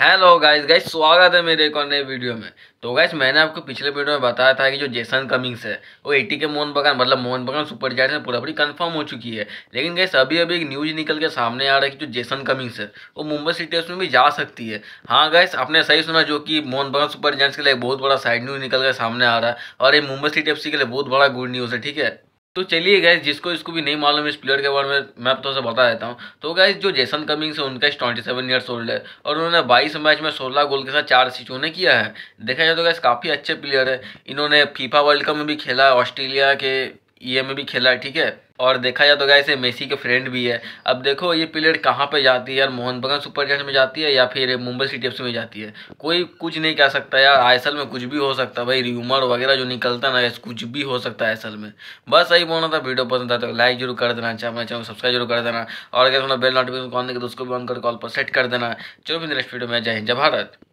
Hello guys स्वागत है मेरे एक और नए वीडियो में। तो गाइस मैंने आपको पिछले वीडियो में बताया था कि जो जेसन कमिंग्स है वो 80 के मोहन बगान सुपर जायंट्स में पूरा पूरी कंफर्म हो चुकी है। लेकिन गाइस अभी एक न्यूज़ निकल के सामने आ रहा है कि जो जेसन कमिंग्स है वो मुंबई सिटी एफसी में भी जा सकती है। हाँ गाइस आपने सही सुना, जो कि मोहन बगान सुपर जायंट्स के लिए बहुत बड़ा साइड न्यूज़ निकल के सामने आ रहा है और ये मुंबई सिटी एफसी के लिए बहुत बड़ा गुड न्यूज़ है। ठीक है, तो चलिए गाइस जिसको भी नहीं मालूम इस प्लेयर के बारे में मैं आपको थोड़ा सा बता देता हूँ। तो गाइस जो जेसन कमिंग्स है उनका 27 ईयर्स ओल्ड है और उन्होंने 22 मैच में 16 गोल के साथ 4 असिस्ट उन्होंने किया है। देखा जाए तो गाइस काफ़ी अच्छे प्लेयर है। इन्होंने फीफा वर्ल्ड कप में भी खेला है, ऑस्ट्रेलिया के ये में भी खेला है। ठीक है, और देखा जाए तो गाइस ये मेसी के फ्रेंड भी है। अब देखो ये प्लेयर कहाँ पे जाती है यार, मोहन बगान सुपर जायंट्स में जाती है या फिर मुंबई सिटी एफसी में जाती है, कोई कुछ नहीं कह सकता यार। आईएसएल में कुछ भी हो सकता है भाई, र्यूमर वगैरह जो निकलता है ना कुछ भी हो सकता है आईएसएल में। बस यही बोलना था। वीडियो पसंद आता है लाइक जरूर कर देना, अपना चैनल सब्सक्राइब जरूर कर देना और अगर बेल नोटिफिकेशन ऑन करके उसको भी ऑन कर कॉल पर सेट कर देना। चलो फिर नेक्स्ट वीडियो में, जय हिंद जय भारत।